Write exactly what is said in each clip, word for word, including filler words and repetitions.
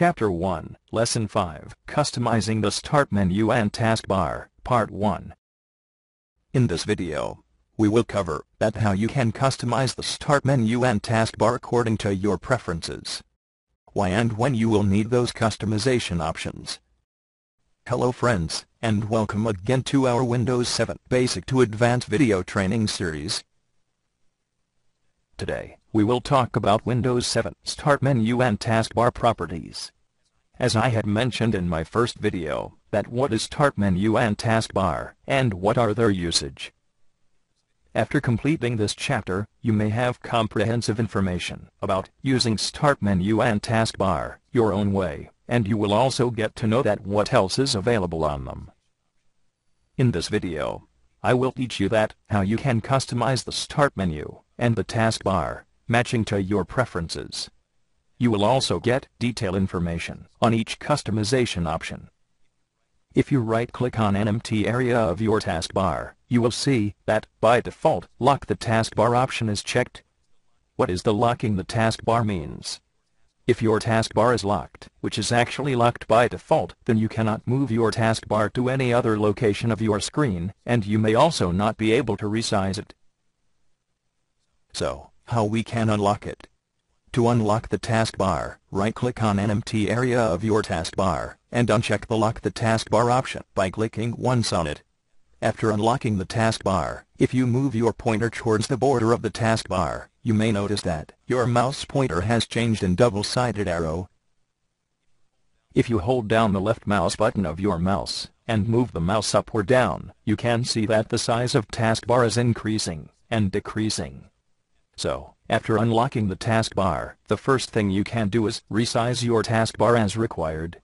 Chapter one, Lesson five, Customizing the Start Menu and Taskbar, Part one. In this video, we will cover that how you can customize the Start Menu and Taskbar according to your preferences. Why and when you will need those customization options. Hello friends, and welcome again to our Windows seven Basic to Advanced video training series. Today, we will talk about Windows seven Start Menu and Taskbar properties. As I had mentioned in my first video, that what is Start Menu and Taskbar, and what are their usage. After completing this chapter, you may have comprehensive information about using Start Menu and Taskbar your own way, and you will also get to know that what else is available on them. In this video, I will teach you that how you can customize the Start Menu and the Taskbar, matching to your preferences. You will also get detailed information on each customization option. If you right-click on an empty area of your taskbar, you will see that, by default, lock the taskbar option is checked. What is the locking the taskbar means? If your taskbar is locked, which is actually locked by default, then you cannot move your taskbar to any other location of your screen, and you may also not be able to resize it. So, how we can unlock it? To unlock the taskbar, right-click on an empty area of your taskbar, and uncheck the Lock the Taskbar option by clicking once on it. After unlocking the taskbar, if you move your pointer towards the border of the taskbar, you may notice that your mouse pointer has changed in double-sided arrow. If you hold down the left mouse button of your mouse, and move the mouse up or down, you can see that the size of taskbar is increasing and decreasing. So, after unlocking the taskbar, the first thing you can do is resize your taskbar as required.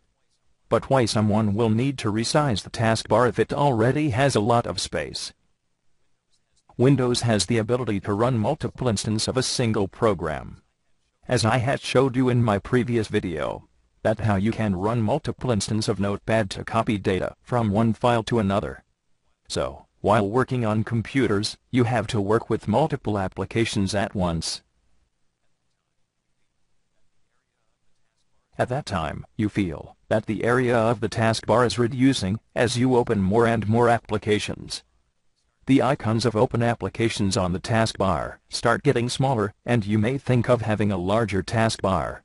But why someone will need to resize the taskbar if it already has a lot of space? Windows has the ability to run multiple instances of a single program. As I had showed you in my previous video, that how you can run multiple instances of Notepad to copy data from one file to another. So, while working on computers, you have to work with multiple applications at once. At that time, you feel that the area of the taskbar is reducing as you open more and more applications. The icons of open applications on the taskbar start getting smaller, and you may think of having a larger taskbar.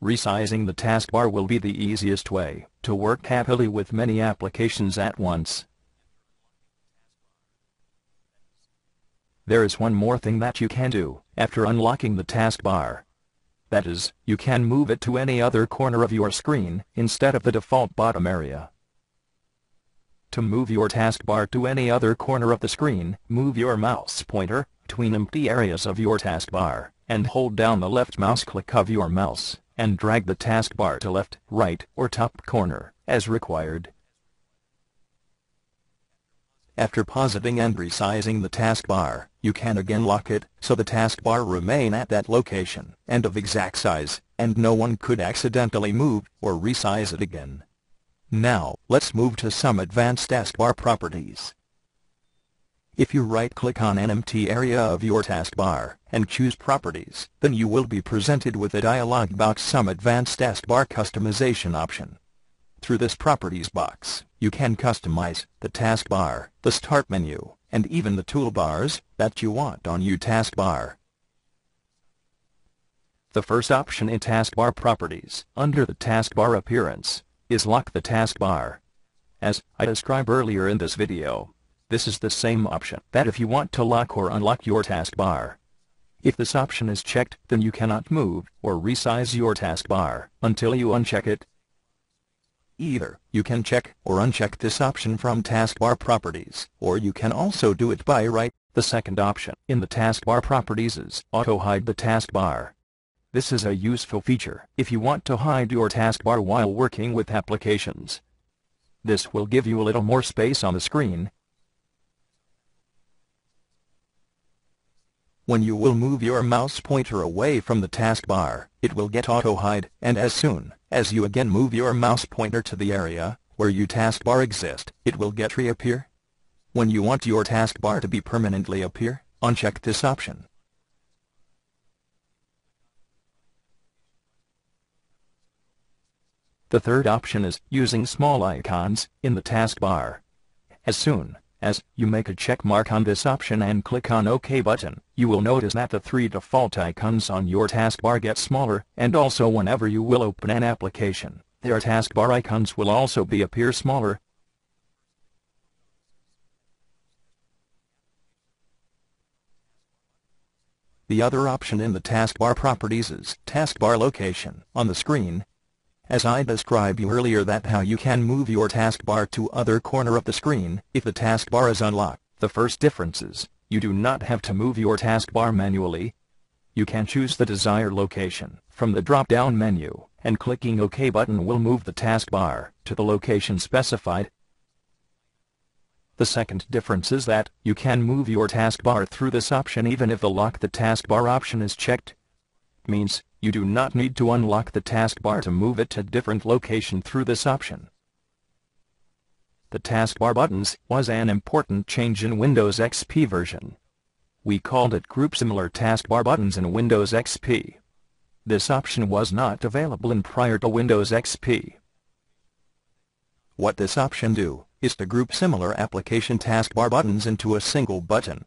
Resizing the taskbar will be the easiest way to work happily with many applications at once. There is one more thing that you can do after unlocking the taskbar. That is, you can move it to any other corner of your screen instead of the default bottom area. To move your taskbar to any other corner of the screen, move your mouse pointer between empty areas of your taskbar, and hold down the left mouse click of your mouse, and drag the taskbar to left, right, or top corner, as required. After pausing and resizing the taskbar, you can again lock it, so the taskbar remain at that location, and of exact size, and no one could accidentally move or resize it again. Now, let's move to some advanced taskbar properties. If you right-click on an empty area of your taskbar, and choose Properties, then you will be presented with a dialog box some advanced taskbar customization option. Through this Properties box, you can customize the taskbar, the Start Menu, and even the toolbars that you want on your taskbar. The first option in Taskbar Properties, under the Taskbar Appearance, is Lock the Taskbar. As I described earlier in this video, this is the same option that if you want to lock or unlock your taskbar. If this option is checked, then you cannot move or resize your taskbar until you uncheck it. Either you can check or uncheck this option from Taskbar Properties, or you can also do it by right. The second option in the Taskbar Properties is Auto Hide the Taskbar. This is a useful feature if you want to hide your taskbar while working with applications. This will give you a little more space on the screen. When you will move your mouse pointer away from the taskbar, it will get auto hide, and as soon as you again move your mouse pointer to the area where your taskbar exists, it will get reappear. When you want your taskbar to be permanently appear, uncheck this option. The third option is using small icons in the taskbar. As soon as you make a check mark on this option and click on OK button, you will notice that the three default icons on your taskbar get smaller, and also whenever you will open an application, their taskbar icons will also be appear smaller. The other option in the taskbar properties is taskbar location on the screen. As I described you earlier that how you can move your taskbar to other corner of the screen if the taskbar is unlocked, the first difference is you do not have to move your taskbar manually. You can choose the desired location from the drop-down menu, and clicking OK button will move the taskbar to the location specified. The second difference is that you can move your taskbar through this option even if the lock the taskbar option is checked. It means you do not need to unlock the taskbar to move it to different location through this option. The taskbar buttons was an important change in Windows X P version. We called it group similar taskbar buttons in Windows X P. This option was not available in prior to Windows X P. What this option do is to group similar application taskbar buttons into a single button,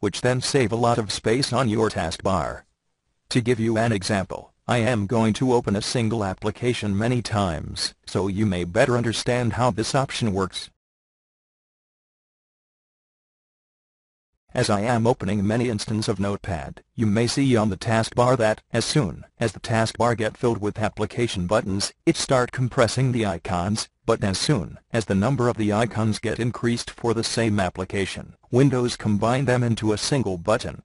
which then save a lot of space on your taskbar. To give you an example, I am going to open a single application many times, so you may better understand how this option works. As I am opening many instances of Notepad, you may see on the taskbar that as soon as the taskbar get filled with application buttons, it start compressing the icons, but as soon as the number of the icons get increased for the same application, Windows combine them into a single button.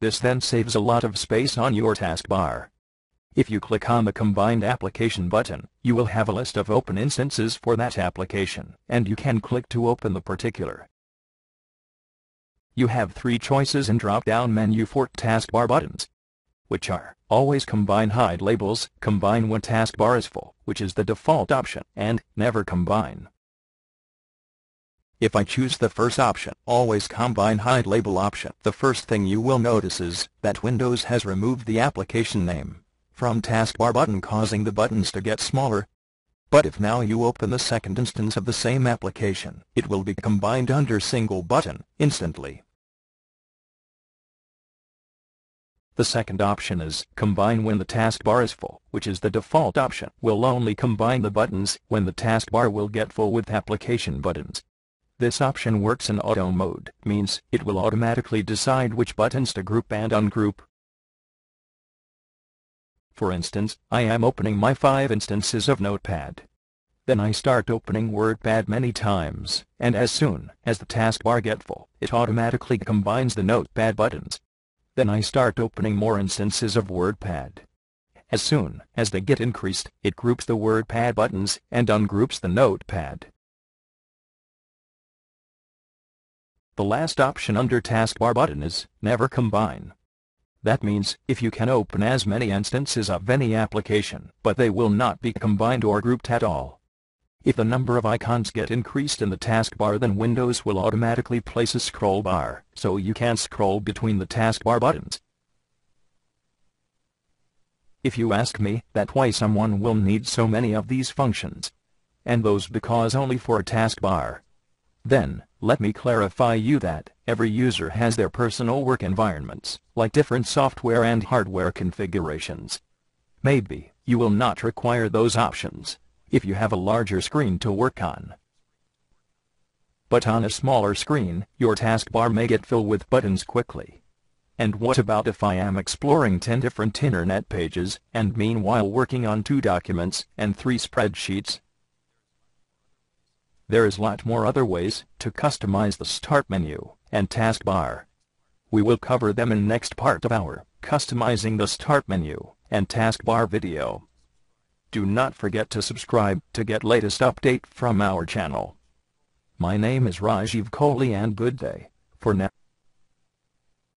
This then saves a lot of space on your taskbar. If you click on the combined application button, you will have a list of open instances for that application, and you can click to open the particular. You have three choices in drop-down menu for taskbar buttons, which are always combine hide labels, combine when taskbar is full, which is the default option, and never combine. If I choose the first option, always combine hide label option, the first thing you will notice is that Windows has removed the application name from taskbar button, causing the buttons to get smaller. But if now you open the second instance of the same application, it will be combined under single button instantly. The second option is combine when the taskbar is full, which is the default option. Will only combine the buttons when the taskbar will get full with application buttons. This option works in auto mode, means it will automatically decide which buttons to group and ungroup. For instance, I am opening my five instances of Notepad. Then I start opening WordPad many times, and as soon as the taskbar get full, it automatically combines the Notepad buttons. Then I start opening more instances of WordPad. As soon as they get increased, it groups the WordPad buttons and ungroups the Notepad. The last option under taskbar button is never combine. That means if you can open as many instances of any application, but they will not be combined or grouped at all. If the number of icons get increased in the taskbar, then Windows will automatically place a scroll bar, so you can scroll between the taskbar buttons. If you ask me that why someone will need so many of these functions, and those because only for a taskbar, then let me clarify you that every user has their personal work environments, like different software and hardware configurations. Maybe you will not require those options if you have a larger screen to work on. But on a smaller screen, your taskbar may get filled with buttons quickly. And what about if I am exploring ten different internet pages and meanwhile working on two documents and three spreadsheets? There is a lot more other ways to customize the Start menu and taskbar. We will cover them in next part of our Customizing the Start menu and taskbar video. Do not forget to subscribe to get latest update from our channel. My name is Rajiv Kohli and good day for now.